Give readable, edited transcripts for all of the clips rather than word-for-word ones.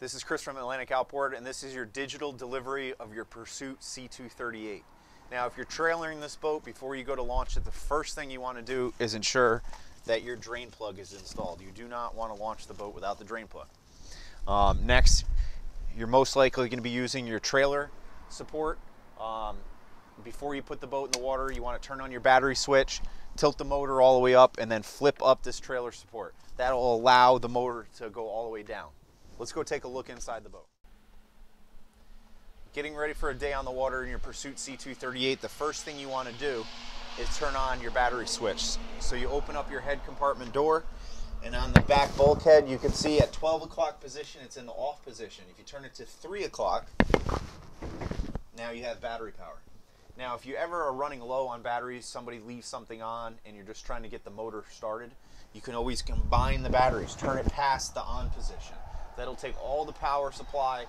This is Chris from Atlantic Outboard, and this is your digital delivery of your Pursuit C238. Now, if you're trailering this boat before you go to launch it, the first thing you want to do is ensure that your drain plug is installed. You do not want to launch the boat without the drain plug. Next, you're most likely going to be using your trailer support. Before you put the boat in the water, you want to turn on your battery switch, tilt the motor all the way up, and then flip up this trailer support. That'll allow the motor to go all the way down. Let's go take a look inside the boat. Getting ready for a day on the water in your Pursuit C238, the first thing you want to do is turn on your battery switch. So you open up your head compartment door, and on the back bulkhead, you can see at 12 o'clock position, it's in the off position. If you turn it to 3 o'clock, now you have battery power. Now, if you ever are running low on batteries, somebody leaves something on, and you're just trying to get the motor started, you can always combine the batteries, turn it past the on position. That'll take all the power supply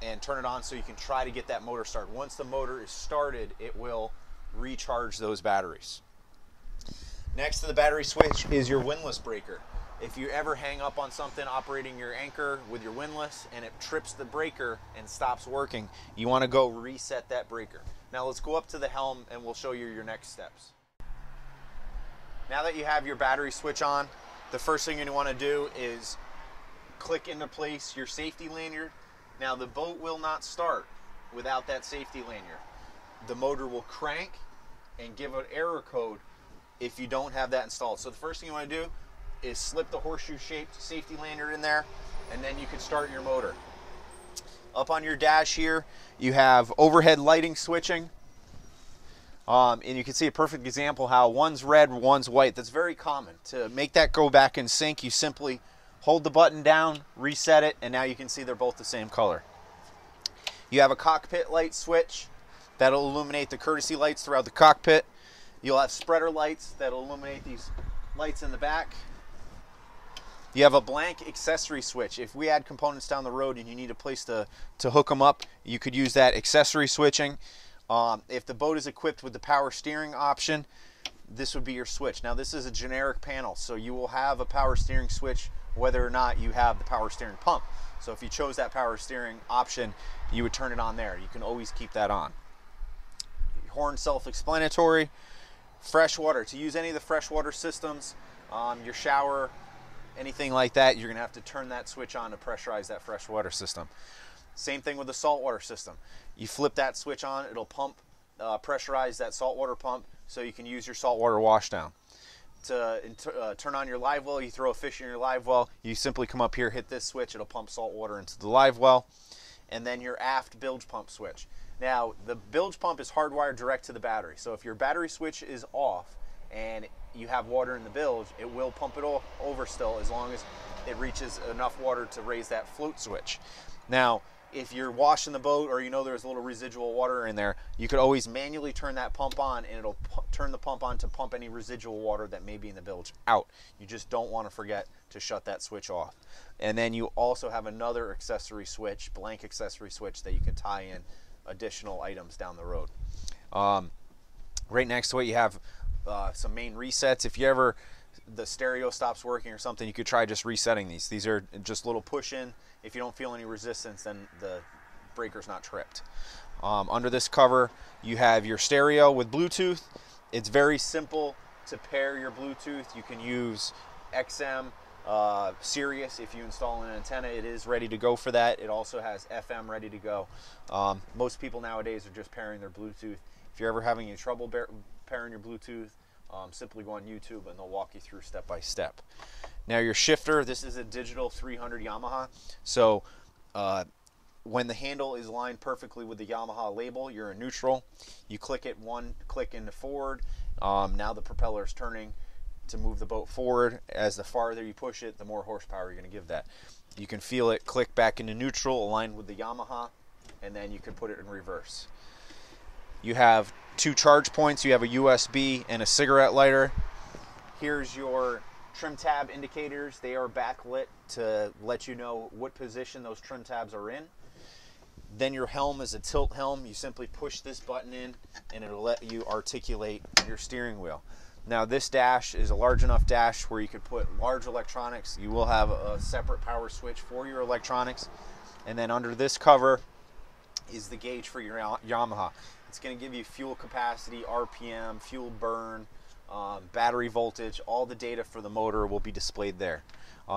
and turn it on so you can try to get that motor started. Once the motor is started, it will recharge those batteries. Next to the battery switch is your windlass breaker. If you ever hang up on something operating your anchor with your windlass and it trips the breaker and stops working, you want to go reset that breaker. Now let's go up to the helm and we'll show you your next steps. Now that you have your battery switch on, the first thing you want to do is click into place your safety lanyard. Now the boat will not start without that safety lanyard. The motor will crank and give an error code if you don't have that installed. So the first thing you want to do is slip the horseshoe shaped safety lanyard in there, and then you can start your motor. Up on your dash here, you have overhead lighting switching. And you can see a perfect example how one's red, one's white. That's very common. To make that go back in sync, you simply hold the button down, reset it, and now you can see they're both the same color. You have a cockpit light switch that'll illuminate the courtesy lights throughout the cockpit. You'll have spreader lights that'll illuminate these lights in the back. You have a blank accessory switch. If we add components down the road and you need a place to hook them up, you could use that accessory switching. If the boat is equipped with the power steering option, this would be your switch. Now this is a generic panel, so you will have a power steering switch whether or not you have the power steering pump. So if you chose that power steering option, you would turn it on there. You can always keep that on. Horn self-explanatory. Fresh water. To use any of the freshwater systems, your shower, anything like that, you're gonna have to turn that switch on to pressurize that freshwater system. Same thing with the saltwater system. You flip that switch on, it'll pump, pressurize that saltwater pump so you can use your saltwater wash down. To turn on your live well, you throw a fish in your live well, you simply come up here, hit this switch, it'll pump salt water into the live well. And then your aft bilge pump switch. Now the bilge pump is hardwired direct to the battery, so if your battery switch is off and you have water in the bilge, it will pump it all over still as long as it reaches enough water to raise that float switch. Now if you're washing the boat or you know there's a little residual water in there, you could always manually turn that pump on and it'll turn the pump on to pump any residual water that may be in the bilge out. You just don't want to forget to shut that switch off. And then you also have another accessory switch, blank accessory switch, that you can tie in additional items down the road. Right next to it you have some main resets. If you ever the stereo stops working or something, you could try just resetting these. These are just little push-in. If you don't feel any resistance, then the breaker's not tripped. Under this cover, you have your stereo with Bluetooth. It's very simple to pair your Bluetooth. You can use XM, Sirius. If you install an antenna, it is ready to go for that. It also has FM ready to go. Most people nowadays are just pairing their Bluetooth. If you're ever having any trouble pairing your Bluetooth, simply go on YouTube and they'll walk you through step by step. Now your shifter, this is a digital 300 Yamaha. So when the handle is lined perfectly with the Yamaha label, you're in neutral. You click it one click into forward. Now the propeller is turning to move the boat forward. As the farther you push it, the more horsepower you're going to give that. You can feel it click back into neutral, aligned with the Yamaha, and then you can put it in reverse. You have two charge points, you have a USB and a cigarette lighter. Here's your trim tab indicators. They are backlit to let you know what position those trim tabs are in. Then your helm is a tilt helm. You simply push this button in and it'll let you articulate your steering wheel. Now this dash is a large enough dash where you could put large electronics. You will have a separate power switch for your electronics. And then under this cover is the gauge for your Yamaha. It's going to give you fuel capacity, RPM, fuel burn, battery voltage. All the data for the motor will be displayed there.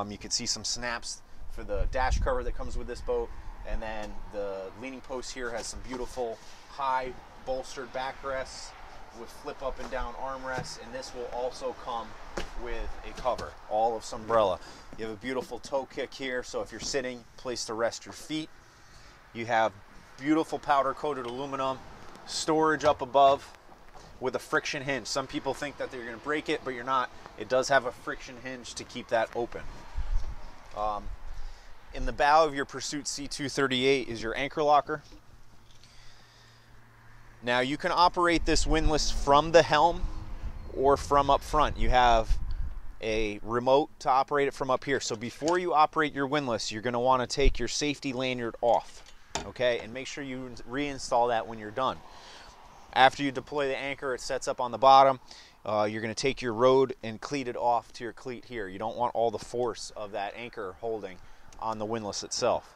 You can see some snaps for the dash cover that comes with this boat. And then the leaning post here has some beautiful high bolstered backrests with flip up and down armrests, and this will also come with a cover, all of Sunbrella. You have a beautiful toe kick here, so if you're sitting, place to rest your feet. You have beautiful powder coated aluminum, storage up above with a friction hinge. Some people think that they're going to break it, but you're not. It does have a friction hinge to keep that open. In the bow of your Pursuit C238 is your anchor locker. Now you can operate this windlass from the helm or from up front. You have a remote to operate it from up here. So before you operate your windlass, you're going to want to take your safety lanyard off, okay? And make sure you reinstall that when you're done. After you deploy the anchor, it sets up on the bottom. You're going to take your rod and cleat it off to your cleat here. You don't want all the force of that anchor holding on the windlass itself.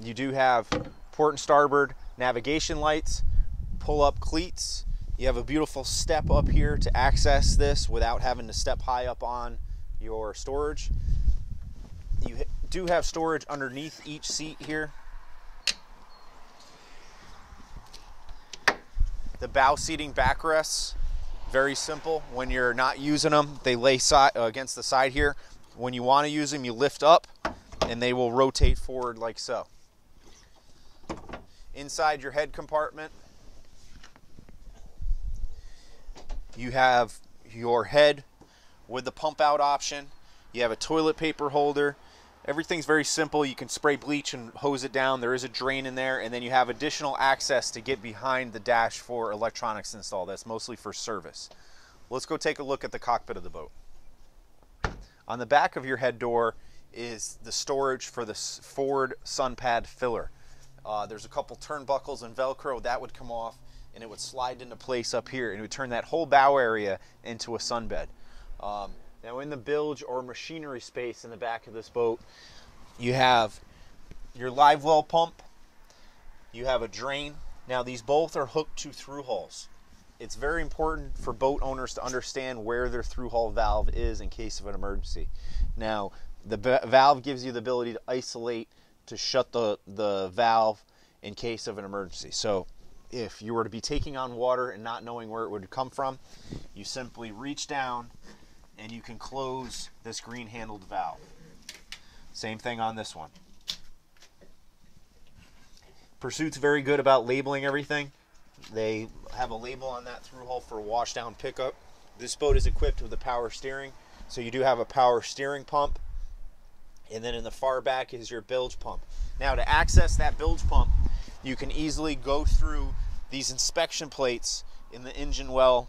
You do have port and starboard navigation lights, pull up cleats. You have a beautiful step up here to access this without having to step high up on your storage. You do have storage underneath each seat here. The bow seating backrests, very simple. When you're not using them, they lay against the side here. When you want to use them, you lift up and they will rotate forward like so. Inside your head compartment, you have your head with the pump out option. You have a toilet paper holder. Everything's very simple. You can spray bleach and hose it down. There is a drain in there, and then you have additional access to get behind the dash for electronics install. That's mostly for service. Let's go take a look at the cockpit of the boat. On the back of your head door is the storage for the forward sun pad filler. There's a couple turnbuckles and Velcro that would come off and it would slide into place up here and it would turn that whole bow area into a sunbed. Now in the bilge or machinery space in the back of this boat, you have your live well pump, you have a drain. Now these both are hooked to through hulls. It's very important for boat owners to understand where their through-hull valve is in case of an emergency. Now, the valve gives you the ability to isolate, to shut the valve in case of an emergency. So if you were to be taking on water and not knowing where it would come from, you simply reach down and you can close this green-handled valve. Same thing on this one. Pursuit's very good about labeling everything. They have a label on that through hull for wash down pickup. This boat is equipped with a power steering, so you do have a power steering pump. And then in the far back is your bilge pump. Now to access that bilge pump, you can easily go through these inspection plates in the engine well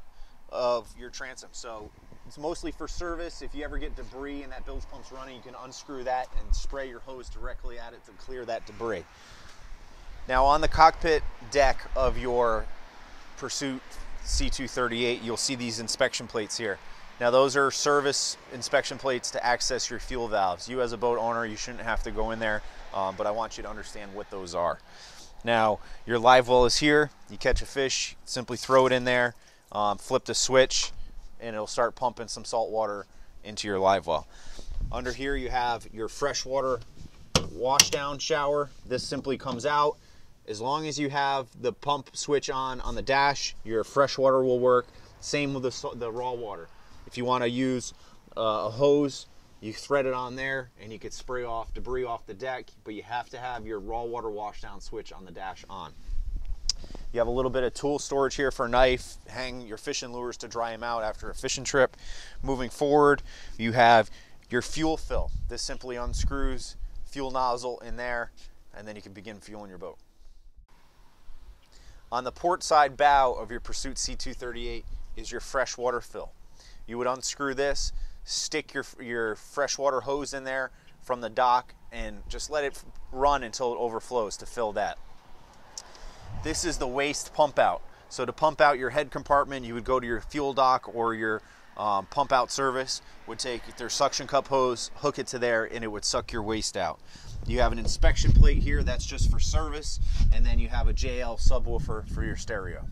of your transom. So it's mostly for service. If you ever get debris and that bilge pump's running, you can unscrew that and spray your hose directly at it to clear that debris. Now on the cockpit deck of your Pursuit C238, you'll see these inspection plates here. Now those are service inspection plates to access your fuel valves. You as a boat owner, you shouldn't have to go in there, but I want you to understand what those are. Now your live well is here. You catch a fish, simply throw it in there, flip the switch, and it'll start pumping some salt water into your live well. Under here you have your freshwater wash down shower. This simply comes out. As long as you have the pump switch on the dash, your fresh water will work. Same with the raw water. If you want to use a hose, you thread it on there and you could spray off debris off the deck, but you have to have your raw water wash down switch on the dash on. You have a little bit of tool storage here for a knife, hang your fishing lures to dry them out after a fishing trip. Moving forward, you have your fuel fill. This simply unscrews fuel nozzle in there, and then you can begin fueling your boat. On the port side bow of your Pursuit C238 is your freshwater fill. You would unscrew this, stick your freshwater hose in there from the dock, and just let it run until it overflows to fill that. This is the waste pump out. So to pump out your head compartment, you would go to your fuel dock or your pump out service would take their suction cup hose, hook it to there, and it would suck your waste out. You have an inspection plate here that's just for service, and then you have a JL subwoofer for your stereo.